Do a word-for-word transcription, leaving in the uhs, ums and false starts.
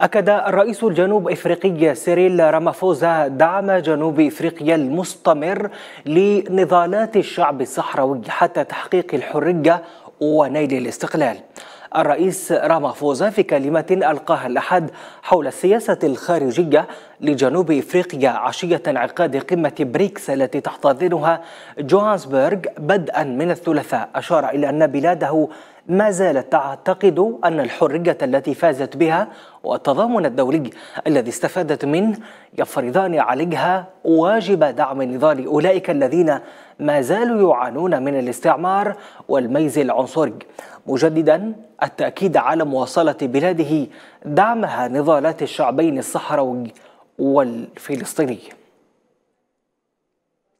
أكد الرئيس الجنوب إفريقي سيريل رامافوزا دعم جنوب إفريقيا المستمر لنضالات الشعب الصحراوي حتى تحقيق الحرية ونيل الاستقلال. الرئيس رامافوزا في كلمة ألقاها الأحد حول السياسة الخارجية لجنوب إفريقيا عشية انعقاد قمة بريكس التي تحتضنها جوهانسبورغ بدءا من الثلاثاء أشار إلى أن بلاده ما زالت تعتقد أن الحرية التي فازت بها والتضامن الدولي الذي استفادت منه يفرضان عليها واجب دعم نضال أولئك الذين ما زالوا يعانون من الاستعمار والميز العنصري، مجددا التأكيد على مواصلة بلاده دعمها نضالات الشعبين الصحراوي والفلسطيني.